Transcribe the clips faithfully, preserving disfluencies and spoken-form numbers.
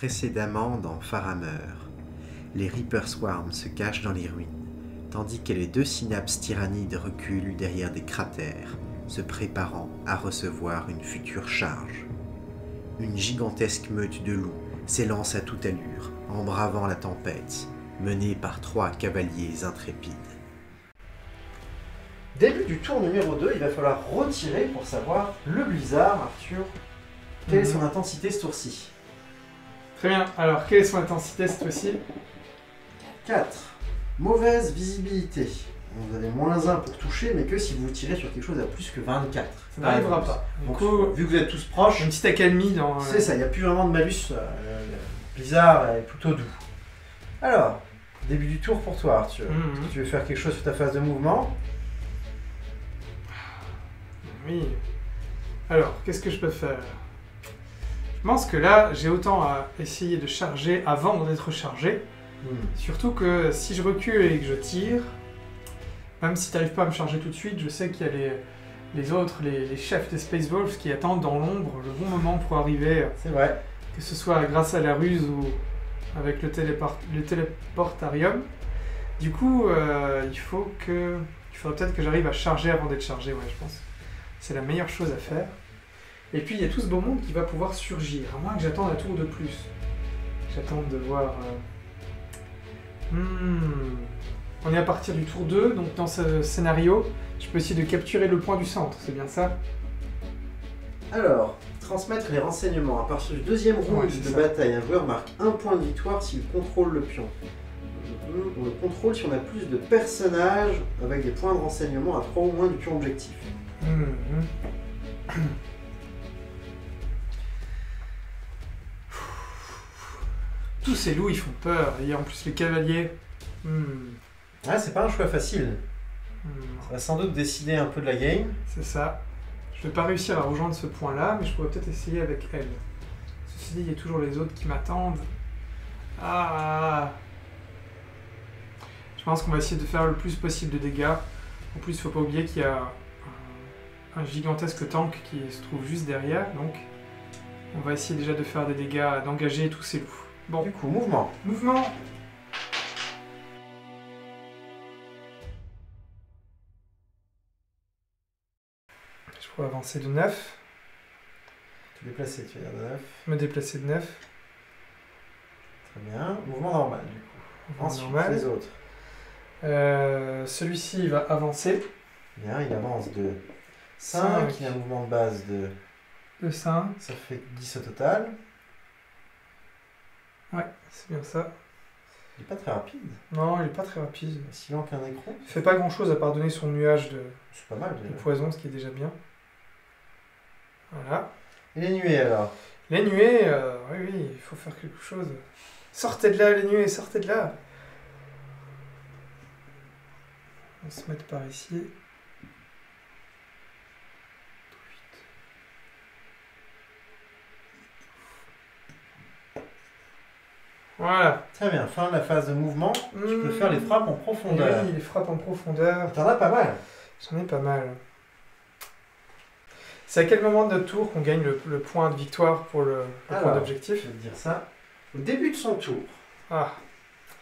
Précédemment dans Farhammer, les Reaper Swarm se cachent dans les ruines, tandis que les deux synapses tyrannides reculent derrière des cratères, se préparant à recevoir une future charge. Une gigantesque meute de loups s'élance à toute allure, en bravant la tempête, menée par trois cavaliers intrépides. Début du tour numéro deux, il va falloir retirer pour savoir le blizzard, Arthur. Quelle est son intensité ce tour-ci? Très bien, alors quelle est son intensité cette fois-ci? Quatre. Mauvaise visibilité. Vous avez moins un pour toucher, mais que si vous tirez sur quelque chose à plus que vingt-quatre. Ça n'arrivera pas. Donc, du coup, vu que vous êtes tous proches... Une petite accalmie dans... C'est ça, il n'y a plus vraiment de malus. Le blizzard est plutôt doux. Alors, début du tour pour toi, Arthur. Mm-hmm. Est-ce que tu veux faire quelque chose sur ta phase de mouvement? Oui. Alors, qu'est-ce que je peux faire? Je pense que là, j'ai autant à essayer de charger avant d'être chargé. Mmh. Surtout que si je recule et que je tire, même si tu n'arrives pas à me charger tout de suite, je sais qu'il y a les, les autres, les, les chefs des Space Wolves qui attendent dans l'ombre le bon moment pour arriver. C'est vrai. Que ce soit grâce à la ruse ou avec le, téléport, le téléportarium. Du coup, euh, il faut que... Il faudrait peut-être que j'arrive à charger avant d'être chargé, ouais, je pense. C'est la meilleure chose à faire. Et puis il y a tout ce beau monde qui va pouvoir surgir, à moins que j'attende un tour de plus. J'attends de voir... Euh... Hmm. On est à partir du tour deux, donc dans ce scénario, je peux essayer de capturer le point du centre, c'est bien ça? Alors, transmettre les renseignements. À partir du deuxième round ouais, de ça. bataille, un joueur marque un point de victoire s'il contrôle le pion. On le contrôle si on a plus de personnages avec des points de renseignement à trois ou moins du pion objectif. Mmh. Tous ces loups, ils font peur. Et en plus, les cavaliers... Hmm. Ah, c'est pas un choix facile. Hmm. Ça va sans doute décider un peu de la game. C'est ça. Je vais pas réussir à rejoindre ce point-là, mais je pourrais peut-être essayer avec elle. Ceci dit, il y a toujours les autres qui m'attendent. Ah! Je pense qu'on va essayer de faire le plus possible de dégâts. En plus, faut pas oublier qu'il y a un gigantesque tank qui se trouve juste derrière, donc on va essayer déjà de faire des dégâts, d'engager tous ces loups. Bon. Du coup, mouvement. Mouvement. Je peux avancer de neuf. Te déplacer, tu vas de neuf. Me déplacer de neuf. Très bien. Mouvement normal, du coup. Mouvement Ensuite, normal. les autres. Euh, Celui-ci va avancer. Bien, il avance de cinq. Il y a un mouvement de base de... De cinq. Ça fait dix au total. Ouais, c'est bien ça. Il est pas très rapide. Non, il est pas très rapide. Aussi lent qu'un écran. Il fait pas grand chose à part donner son nuage de, pas mal, de poison, ce qui est déjà bien. Voilà. Et les nuées alors? Les nuées, euh, oui, oui, il faut faire quelque chose. Sortez de là les nuées, sortez de là. On va se mettre par ici. Voilà. Très bien, fin de la phase de mouvement. Mmh. Tu peux faire les frappes en profondeur. Oui, les frappes en profondeur. T'en as pas mal. J'en ai pas mal. C'est à quel moment de notre tour qu'on gagne le, le point de victoire pour le, le Alors, point d'objectif? Je vais te dire ça. Au début de son tour. Ah.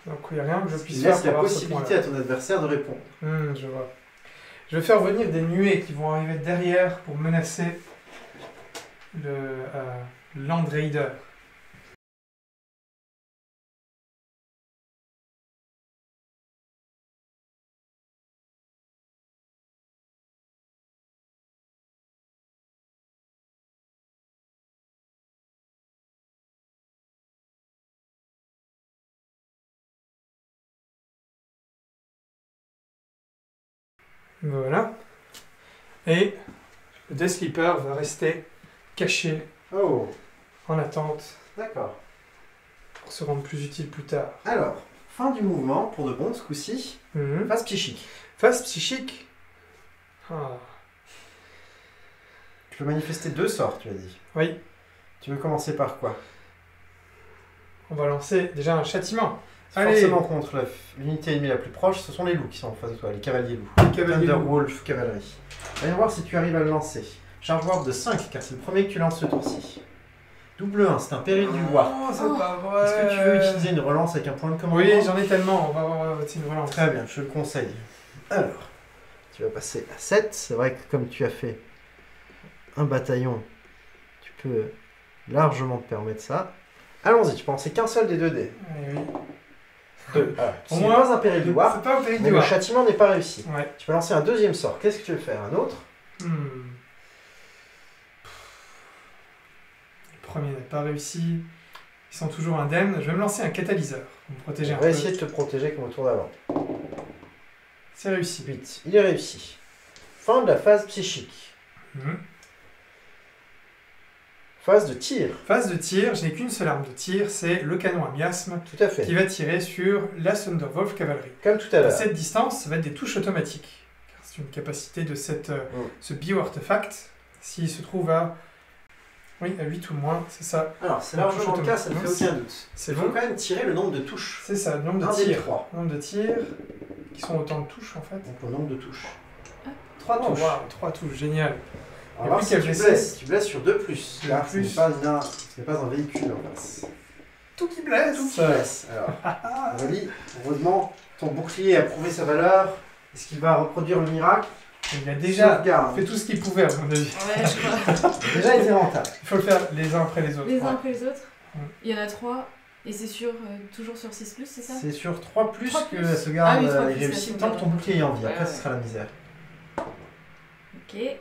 Donc il n'y a rien que je puisse faire. Il laisse la possibilité à ton adversaire de répondre. Mmh, je vois. Je vais faire venir des nuées qui vont arriver derrière pour menacer le euh, Land Raider. Voilà. Et le Death Sleeper va rester caché oh. en attente. D'accord. Pour se rendre plus utile plus tard. Alors, fin du mouvement pour de bon ce coup-ci. Mm-hmm. Phase psychique. Phase psychique. Ah. Tu peux manifester deux sorts, tu as dit. Oui. Tu veux commencer par quoi? On va lancer déjà un châtiment. Forcément contre l'unité ennemie la plus proche, ce sont les loups qui sont en face de toi, les cavaliers loups. Thunderwolf Cavalry. Allons voir si tu arrives à le lancer. Charge ward de cinq, car c'est le premier que tu lances ce tour-ci. Double un, c'est un péril du War. Oh, c'est oh. pas vrai. Est-ce que tu veux utiliser une relance avec un point de commandement? Oui, j'en ai tellement, on va avoir une relance. Très bien, je le conseille. Alors, tu vas passer à sept. C'est vrai que comme tu as fait un bataillon, tu peux largement te permettre ça. Allons-y, tu peux lancer qu'un seul des deux dés. Oui. deux. Ah, au moins pas un péril du War, pas un péril mais du le war. Châtiment n'est pas réussi. Ouais. Tu peux lancer un deuxième sort. Qu'est-ce que tu veux faire? Un autre? hmm. Le premier n'a pas réussi. Ils sont toujours indemnes. Je vais me lancer un catalyseur pour me protéger un peu. On va essayer de te protéger comme au tour d'avant. C'est réussi. huit. Il est réussi. Fin de la phase psychique. Mmh. Phase de tir. Phase de tir. Je n'ai qu'une seule arme de tir. C'est le canon à miasme. Tout à fait. Qui va tirer sur la Sunderwolf Cavalerie. Comme tout à l'heure. À cette distance, ça va être des touches automatiques. C'est une capacité de cette, mmh. ce bio-artefact. S'il se trouve à... Oui, à huit ou moins, c'est ça. Alors, c'est largement le cas, ça ne fait aucun doute. Il faut quand même tirer le nombre de touches. C'est ça, le nombre de tirs. Le nombre de tirs, qui sont autant de touches en fait. Donc, le nombre de touches. trois touches. trois touches, génial. Alors, si tu blesses, tu blesses sur deux plus. Là, ce n'est pas un véhicule en face. Tout qui blesse. Tout qui blesse. Alors, Aurélie, heureusement, ton bouclier a prouvé sa valeur. Est-ce qu'il va reproduire le miracle? Il a déjà fait tout ce qu'il pouvait, à mon avis. Ouais, je crois. Déjà, il était rentable. Il faut le faire les uns après les autres. Les uns ouais. après les autres. Mmh. Il y en a trois, et c'est sur, euh, toujours sur six plus, c'est ça? C'est sur trois plus, plus que ça se garde ah, oui, et réussit tant que ton bouclier est en vie. Après, ce sera la misère. Ok, celui-là,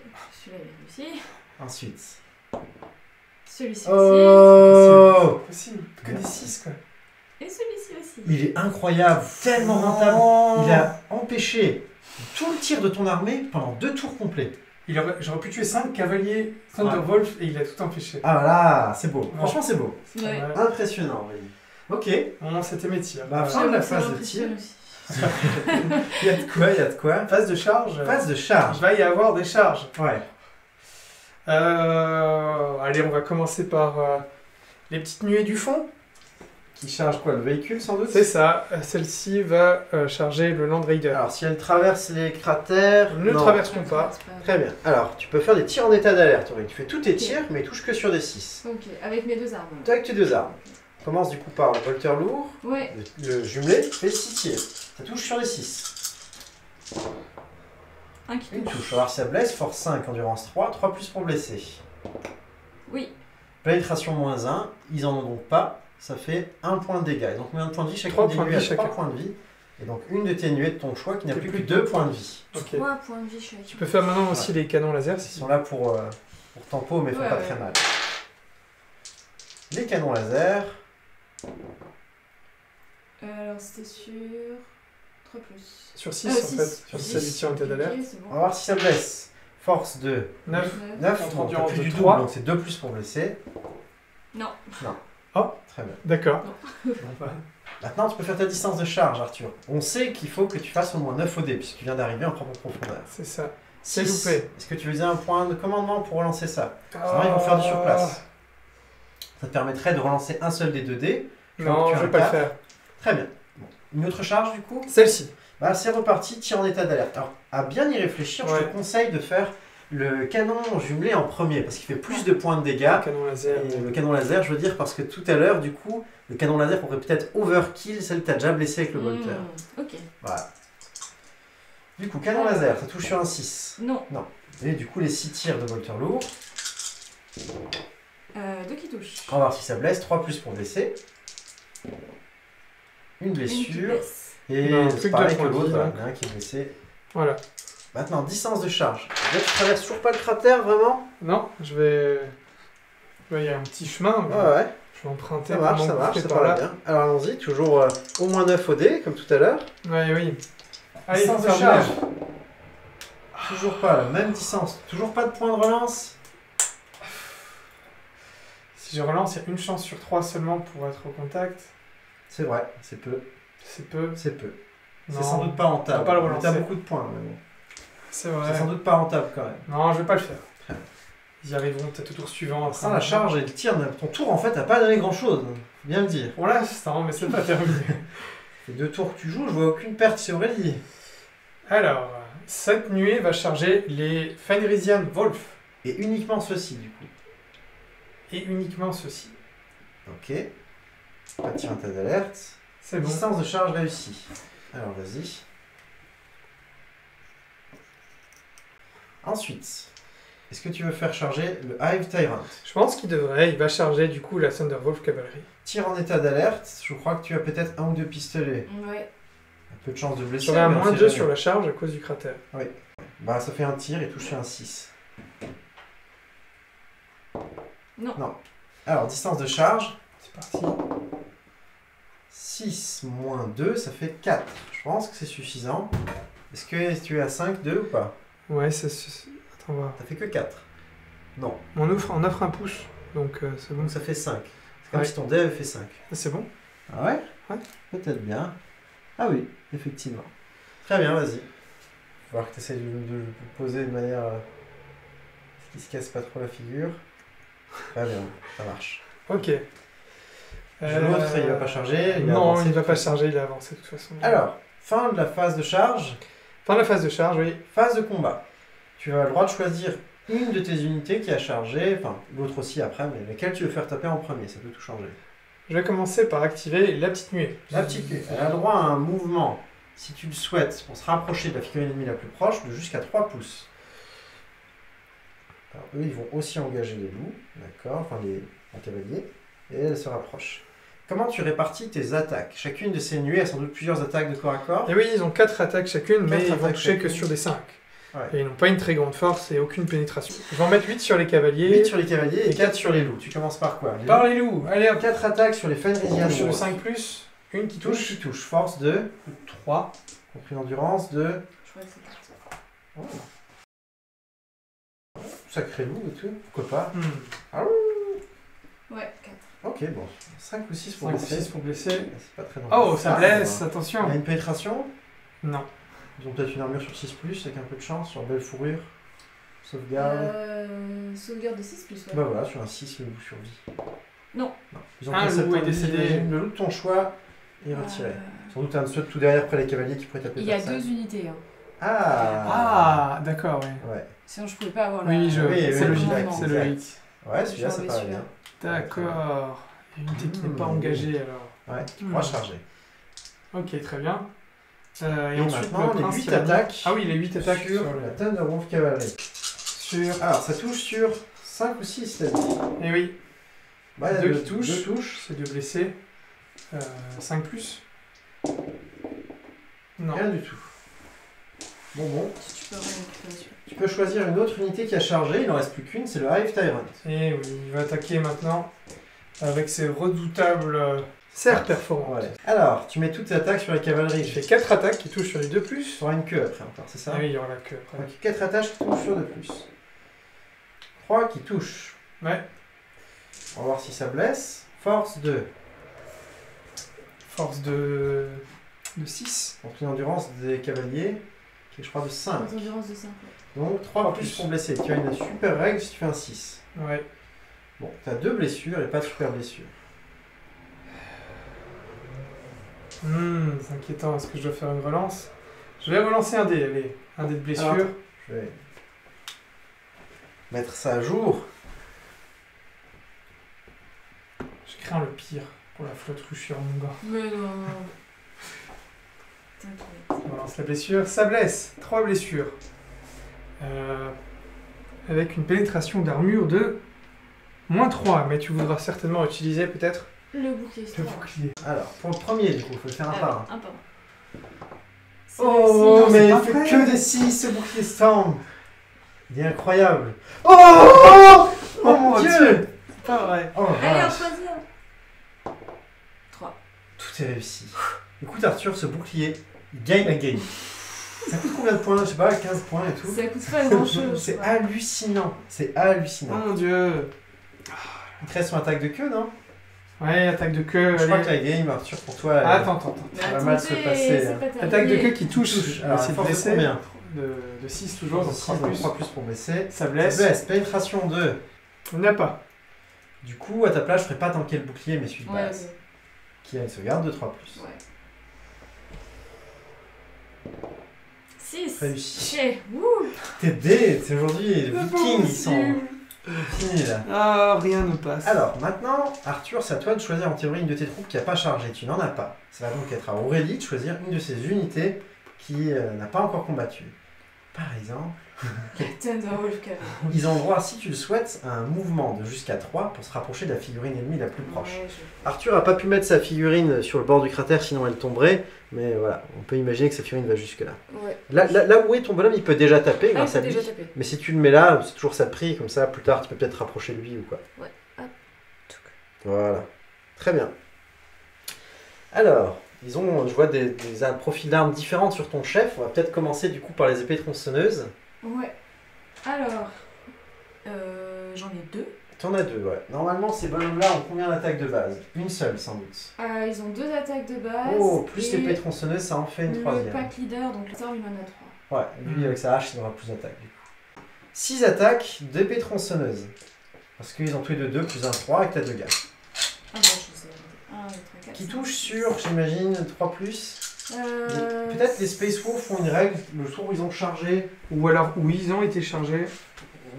il réussit. Ensuite. Celui-ci aussi. Oh, c'est possible. Que des six, quoi. Et celui-ci aussi. Il est incroyable, tellement rentable. Oh. Il a empêché tout le tir de ton armée pendant deux tours complets. J'aurais pu tuer cinq cavaliers Thunderwolf ouais. et il a tout empêché. Ah là, c'est beau. Ouais. Franchement, c'est beau. Ouais. Impressionnant, oui. Ok. Bon, c'était mes tirs. Bah, fin de la phase de tir. Il y a de quoi, il y a de quoi. Phase de charge. Phase de charge. Il va y avoir des charges. Ouais. Euh, allez, on va commencer par euh, les petites nuées du fond. Qui charge quoi? Le véhicule sans doute? C'est ça, celle-ci va euh, charger le Land Raider. Alors si elle traverse les cratères... Ne non. traversons pas. Traverse pas. Très bien. Alors tu peux faire des tirs en état d'alerte. Tu fais tous tes okay. tirs mais touche que sur des six. Ok, avec mes deux armes. Avec tes deux armes. Okay. Commence du coup par le Volteur lourd, ouais. le, le jumelé, fais six tirs. Ça touche sur des six. Un qui touche. Une touche. Alors ça blesse, force cinq, endurance trois, trois plus pour blesser. Oui. Pénétration moins un, ils en ont donc pas. Ça fait un point de dégâts. Et donc, combien de points de vie? Chaque nuée a trois points de vie. Et donc, une de tes nuées de ton choix qui n'a plus que deux points de vie. Okay. trois points de vie chaque. Tu peux faire maintenant ouais. aussi les canons laser. Ils sont là pour, euh, pour tempo, mais ils ouais, font pas ouais. très mal. Les canons laser. Euh, alors, c'était sur trois plus. Sur six, euh, en six. fait. Sur six, six. Okay, bon. On va voir si ça blesse. Force de neuf. neuf, donc t'as plus du trois. Donc, c'est deux plus pour blesser. Non. Non. Oh, très bien. D'accord. Maintenant, tu peux faire ta distance de charge, Arthur. On sait qu'il faut que tu fasses au moins neuf au dé, puisque tu viens d'arriver en propre profondeur. C'est ça. C'est loupé. Est-ce que tu faisais un point de commandement pour relancer ça? oh. Sinon, ils vont faire du surplace. Ça te permettrait de relancer un seul des deux dés. Non, je ne vais pas le faire. Très bien. Bon. Une autre charge, du coup? Celle-ci. Bah, c'est reparti, tire en état d'alerte. Alors, à bien y réfléchir, ouais. je te conseille de faire... le canon jumelé en premier, parce qu'il fait plus de points de dégâts. Le canon laser. Et le canon laser, je veux dire, parce que tout à l'heure, du coup, le canon laser pourrait peut-être overkill celle que tu as déjà blessée avec le Bolter. Mmh, ok. Voilà. Du coup, canon laser, ça touche sur un six. Non. Non. Et du coup, les six tirs de Bolter lourd. Euh, deux qui touchent. On va voir si ça blesse. trois plus pour blesser. Une blessure. Une et c'est pareil que l'autre, il y en a un qui est blessé. Voilà. Maintenant, distance de charge. Là, tu traverses toujours pas le cratère, vraiment? Non, je vais... Il y a un petit chemin. Mais ah ouais. Je vais emprunter. Ça marche, ça marche, ça parle bien. Alors allons-y, toujours euh, au moins neuf au dé, comme tout à l'heure. Ouais, oui, oui. Distance de charge. Toujours pas la même distance. Toujours pas de point de relance. Si je relance, il y a une chance sur trois seulement pour être au contact. C'est vrai, c'est peu. C'est peu. C'est peu. C'est sans doute pas rentable. On a beaucoup de points, mais bon. C'est vrai. C'est sans doute pas rentable quand même. Non, je vais pas le faire. Ouais. Ils y arriveront peut-être au tour suivant. Ça, la charge et le tir, ton tour en fait n'a pas donné grand chose. Faut bien le dire. On lâche ça, mais c'est pas terminé. Les deux tours que tu joues, je vois aucune perte sur Aurélie. Alors, cette nuée va charger les Fenrisian Wolf. Et uniquement ceux-ci du coup. et uniquement ceci. Ok. Petit tas d'alerte. C'est bon. Distance de charge réussie. Alors vas-y. Ensuite, est-ce que tu veux faire charger le Hive Tyrant? Je pense qu'il devrait. Il va charger du coup la Sunderwolf Cavalry. Tire en état d'alerte. Je crois que tu as peut-être un ou deux pistolets. Ouais. Un peu de chance de blesser. Tu as moins deux sur la charge à cause du cratère. Oui. Bah ça fait un tir et touche un six. Non. Non. Alors distance de charge. C'est parti. six moins deux, ça fait quatre. Je pense que c'est suffisant. Est-ce que tu es à cinq, deux ou pas? Ouais, ça suffit. Attends, voir. T'as fait que quatre? Non. On offre, on offre un push, donc euh, c'est bon. Donc ça fait cinq. C'est comme ouais. si ton dé avait fait cinq. C'est bon? Ah ouais? Ouais. Peut-être bien. Ah oui, effectivement. Très bien, vas-y. Faut voir que tu essaies de le poser de manière... Euh, qu'il se casse pas trop la figure. Très bien, ça marche. Ok. Je montre, euh... il va pas charger. Il non, il va pas charger, il a avancé de toute façon. Alors, fin de la phase de charge. Fin de la phase de charge, oui. Phase de combat. Tu as le droit de choisir une de tes unités qui a chargé, enfin l'autre aussi après, mais laquelle tu veux faire taper en premier, ça peut tout changer. Je vais commencer par activer la petite nuée. La petite nuée, elle a droit à un mouvement, si tu le souhaites, pour se rapprocher de la figurine ennemie la plus proche, de jusqu'à trois pouces. Alors eux, ils vont aussi engager les loups, d'accord, enfin les, les cavaliers, et elle se rapproche. Comment tu répartis tes attaques? Chacune de ces nuées a sans doute plusieurs attaques de corps à corps. Et oui, ils ont quatre attaques chacune, quatre mais attaques ils vont toucher chacune. Que sur des cinq. Ouais. Et ils n'ont pas une très grande force et aucune pénétration. Ils vont mettre huit sur les cavaliers. huit sur les cavaliers et, et quatre sur les loups. Tu commences par quoi? Par les loups. Allez, hop. quatre attaques sur les Fenrisian. Sur le cinq plus, une qui touche. Une qui touche. Force de trois. Compris l'endurance de... Je crois que c'est quatre. Oh. Sacré loup et tout. Pourquoi pas hmm. ah, ouais, quatre. Ok, bon. cinq ou six pour blesser. cinq ou six pour blesser. C'est pas très dangereux. Oh, ça blesse, attention. Il y a une pénétration? Non. Ils ont peut-être une armure sur six plus, avec un peu de chance, sur belle fourrure. Sauvegarde. Euh, sauvegarde de six plus, ouais. Bah voilà, sur un six, le loup survit. Non. non. Ils ont un loup est décédé. Le loup de ton choix est retiré. Euh... Sans doute un de ceux de tout derrière, près des cavaliers qui pourraient taper. Il y a deux unités. Hein. Ah Ah, d'accord, oui. Ouais. Sinon, je pouvais pas avoir le. Oui, je... oui c'est logique. C'est logique. Ouais, celui-là, ça paraît bien. D'accord. Une unité qui n'est pas engagée alors. Ouais, qui pourra charger. Ok, très bien. Euh, et, et ensuite, maintenant, le les huit attaques. Ah oui, les huit attaques sur, sur la Thunderwolf Cavalry. Sur... Alors, ça touche sur cinq ou six, là. Eh oui. Bah, deux, deux qui touchent. Deux touches, c'est deux blessés. Euh, cinq plus. Non. Rien du tout. Bon, bon. Si tu peux récupérer. Tu peux choisir une autre unité qui a chargé, il n'en reste plus qu'une, c'est le Hive Tyrant. Et oui, il va attaquer maintenant avec ses redoutables serres perforantes. Ouais. Alors, tu mets toutes tes attaques sur la cavalerie. Je fais quatre attaques qui touchent sur les deux plus. Il y aura une queue après encore, c'est ça? Ah oui, il y aura la queue après. Donc quatre attaques qui touchent sur deux plus. trois qui touchent. Ouais. On va voir si ça blesse. Force de... Force de... de six. Donc l'endurance des cavaliers. Et je crois de cinq. Endurance de cinq, ouais. Donc trois plus pour blesser. Tu as une super règle si tu fais un six. Ouais. Bon, tu as deux blessures et pas de super blessure. Hum, c'est inquiétant. Est-ce que je dois faire une relance? Je vais relancer un dé, allez. Un dé de blessure. Alors, je vais mettre ça à jour. Je crains le pire pour la flotteruche en mon gars. Mais non. On lance la blessure, ça blesse, trois blessures. Euh, avec une pénétration d'armure de moins trois, mais tu voudras certainement utiliser peut-être le bouclier. Le bouclier. Alors, pour le premier, du coup, il faut le faire un ah, par un. un, par un. Oh, non, mais il fait prêt. Que des six, ce bouclier Storm. Il est incroyable. Oh, oh, oh, oh mon Dieu, Dieu. C'est pas vrai. Oh, allez, on choisit un. trois. Tout est réussi. Écoute Arthur, ce bouclier, il gagne la game. Ça coûte combien de points? Je sais pas, quinze points et tout. Ça coûte pas grand chose. C'est hallucinant. C'est hallucinant. Oh mon Dieu. Il te reste son attaque de queue, non? Ouais, attaque de queue. Je allez. crois que la game, Arthur, pour toi, elle, attends, attends, attends. Elle va mal se passer. Attaque de queue qui touche. Alors, c'est blessé. Combien de, de six toujours, donc trois plus pour blesser. Ça blesse. Ça blesse. Pénétration deux. On n'a pas. Du coup, à ta place, je ferai pas tanker le bouclier, mais celui de base. Ouais, ouais. Qui a une sauvegarde de trois plus. Ouais. six. Réussi. T'es dead, c'est aujourd'hui. Les Vikings, ils sont Utile. Ah, rien ne passe. Alors, maintenant, Arthur, c'est à toi de choisir en théorie une de tes troupes qui n'a pas chargé. Tu n'en as pas. Ça va donc être à Aurélie de choisir une de ses unités qui euh, n'a pas encore combattu. Par exemple... Thunderwolf Cavalry. Ils ont droit, si tu le souhaites, à un mouvement de jusqu'à trois pour se rapprocher de la figurine ennemie la plus proche. Ouais, je... Arthur n'a pas pu mettre sa figurine sur le bord du cratère, sinon elle tomberait. Mais voilà, on peut imaginer que sa figurine va jusque-là. Ouais. Là, là, là où est ton bonhomme, il peut déjà taper grâce ah, à lui. Taper. Mais si tu le mets là, c'est toujours ça de pris, comme ça, plus tard, tu peux peut-être rapprocher de lui ou quoi. Ouais. Hop. Voilà. Très bien. Alors... Ils ont, je vois, des, des, un profil d'armes différentes sur ton chef. On va peut-être commencer du coup par les épées tronçonneuses. Ouais. Alors, euh, j'en ai deux. T'en as deux, ouais. Normalement, ces bonhommes-là ont combien d'attaques de base? Une seule, sans doute. Euh, ils ont deux attaques de base. Oh, plus l'épée tronçonneuse, ça en fait une le troisième. Le pack leader, donc Arthur, il en a trois. Ouais, lui, mmh. avec sa hache, il aura plus d'attaques. Six attaques d'épée tronçonneuse. Parce qu'ils ont tous les deux deux, plus un trois, et que t'as deux gars. Ah, bon. Qui touche sur, j'imagine, trois plus. Euh... Peut-être les Space Wolves font une règle, le jour où ils ont chargé, ou alors où ils ont été chargés.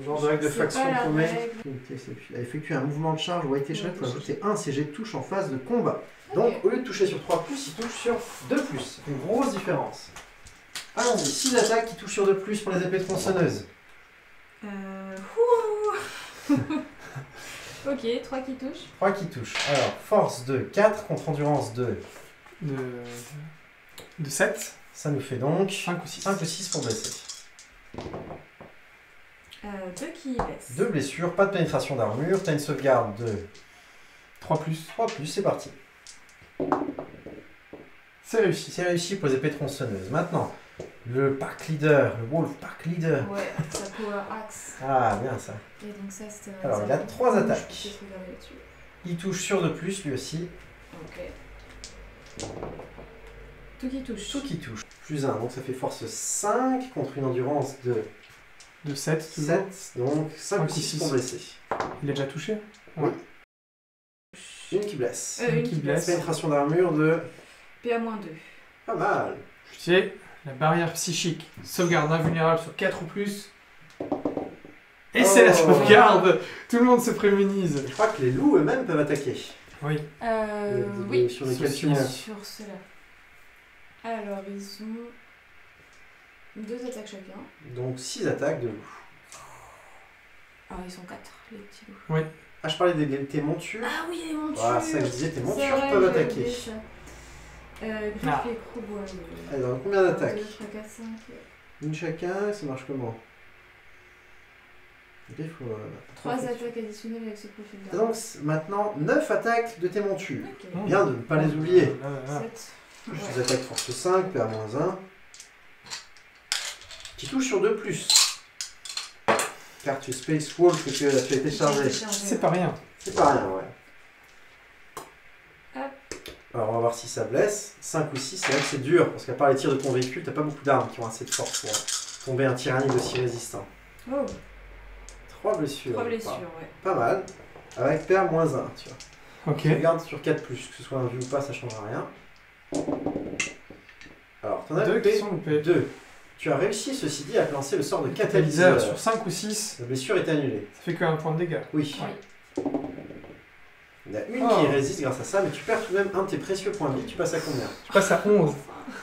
Genre de règle de faction qu'on met. A effectué un mouvement de charge ou a été chargé, il faut ajouter un C G de touche en phase de combat. Okay. Donc au lieu de toucher sur trois plus, il touche sur deux plus. Une grosse différence. Allons-y, six attaques qui touchent sur deux plus pour les épées tronçonneuses. Euh... Ok, trois qui touchent. trois qui touchent. Alors, force deux, quatre, contre endurance deux. De... de sept. Ça nous fait donc... cinq ou six. cinq ou six pour blesser. Euh, deux qui blessent. deux blessures, pas de pénétration d'armure, t'as une sauvegarde de... trois plus. trois plus, c'est parti. C'est réussi. C'est réussi pour les épées tronçonneuses. Maintenant, le pack leader, le wolf pack leader. Ouais, ça power axe. Ah, bien ça. Et donc ça, c'était... Alors, il a trois attaques. Il touche sur de plus, lui aussi. Ok. Tout qui touche. Tout qui touche. Plus un, donc ça fait force cinq contre une endurance de... De sept. sept, donc cinq ou six pour blesser. Il a déjà touché? Oui. Une qui blesse. Euh, une, une qui blesse. Pénétration d'armure de... P A deux. Pas mal. Je sais... La barrière psychique, sauvegarde invulnérable sur quatre ou plus. Et oh. c'est la sauvegarde. Tout le monde se prémunise. Je crois que les loups eux-mêmes peuvent attaquer. Oui. Euh, les, les, oui. Sur les questions. Sur cela. Alors, ils ont deux attaques chacun. Donc six attaques de loups. Ah, ils sont quatre, les petits loups. Oui. Ah, je parlais des, des, des montures. Ah oui, les montures. Ah, ça, je disais, tes montures peuvent attaquer. Euh, griffe ah. et crowbar. Alors, combien d'attaques? deux, trois, quatre, cinq. Une chacun, ça marche comment? trois attaques additionnelles avec ce profil là. Donc, maintenant, neuf attaques de tes montures. Okay. Bien de ne pas les oublier. sept. Plus des attaques force cinq, P A un. Qui touche sur deux plus. Car tu Space Wolf que tu as été chargé. C'est pas rien. C'est pas rien, ouais. Alors on va voir si ça blesse. cinq ou six, c'est vrai que c'est dur, parce qu'à part les tirs de ton véhicule, t'as pas beaucoup d'armes qui ont assez de force pour tomber un tyrannide aussi résistant. Oh. trois blessures. trois blessures, ouais. Pas mal. Avec P A moins un, tu vois. Ok. Regarde sur quatre plus, que ce soit un vue ou pas, ça change rien. Alors, t'en as deux. Tu as réussi, ceci dit, à lancer le sort de catalyseur. Sur cinq ou six. La blessure est annulée. Ça fait que un point de dégâts. Oui. Ouais. Il y en a une oh. qui résiste grâce à ça, mais tu perds tout de même un de tes précieux points de vie. Tu passes à combien? Tu passes à onze.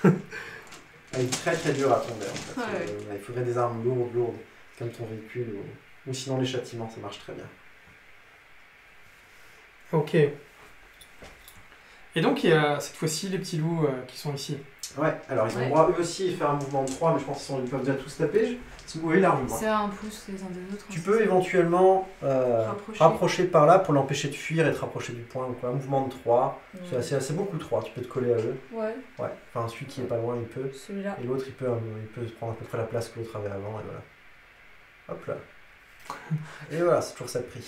Elle est très très dure à tomber en fait. Ah, ouais. euh, il faudrait des armes lourdes, lourdes, comme ton véhicule, ou, ou sinon les châtiments, ça marche très bien. Ok. Et donc il y a cette fois-ci les petits loups euh, qui sont ici. Ouais, alors ils ont ouais. droit eux aussi faire un mouvement de trois, mais je pense qu'ils peuvent déjà tous taper. Si vous voulez largement. C'est un pouce les uns des autres. Tu peux éventuellement euh, rapprocher. rapprocher par là pour l'empêcher de fuir et te rapprocher du point. Donc, un mouvement de trois, ouais. c'est beaucoup trois, tu peux te coller à eux. Ouais. Ouais. Enfin, celui qui est pas loin, il peut. Celui-là. Et l'autre, il peut, il peut prendre à peu près la place que l'autre avait avant. Et voilà. Hop là. Et voilà, c'est toujours ça de prix.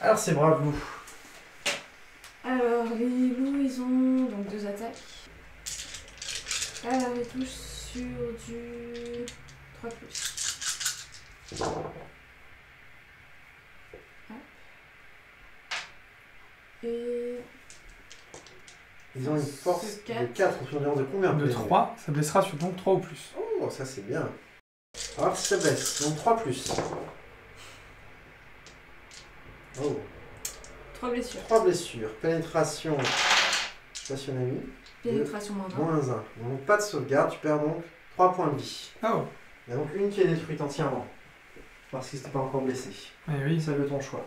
Alors, ces braves loups. Alors, les loups, ils ont donc deux attaques. Alors, ils touchent sur du trois plus. Et... ils ont une force de quatre, de quatre sur l'endurance de combien? De trois, ça blessera sur donc trois ou plus. Oh, ça c'est bien. Alors si ça baisse, donc trois plus. Oh. Trois blessures. Trois blessures. Pénétration. Stationamie. Pénétration moins un. Donc pas de sauvegarde, tu perds donc trois points de vie. Oh. Il y a donc une qui est détruite entièrement. Parce qu'il n'était pas encore blessé. Eh oui, c'est ton choix.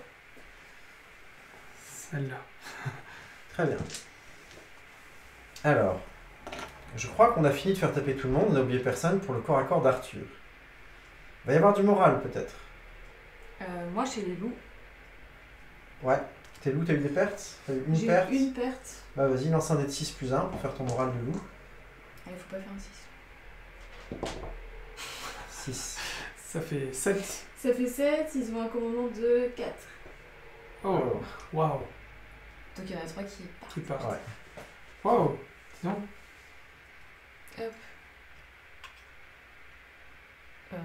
Celle-là. Très bien. Alors, je crois qu'on a fini de faire taper tout le monde, on n'a oublié personne pour le corps à corps d'Arthur. Il va y avoir du moral peut-être. Euh, moi chez les loups. Ouais. Tes loups, t'as eu des pertes? T'as eu une perte? J'ai eu une perte. Bah vas-y, lance un dé de six plus un pour faire ton moral du loup. Il faut pas faire un six. six. Ça fait sept. Ça fait sept, ils ont un commandement de quatre. Oh, waouh. Donc il y en a trois qui partent. Qui partent. Ouais. Waouh, sinon. Hop. Euh...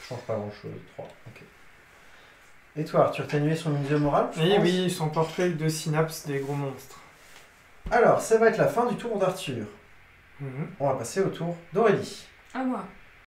Je change pas grand chose, trois, ok. Et toi Arthur, t'as annulé son musée moral? Oui, pense. oui, son portrait de synapses des gros monstres. Alors, ça va être la fin du tour d'Arthur. Mm-hmm. On va passer au tour d'Aurélie. À moi.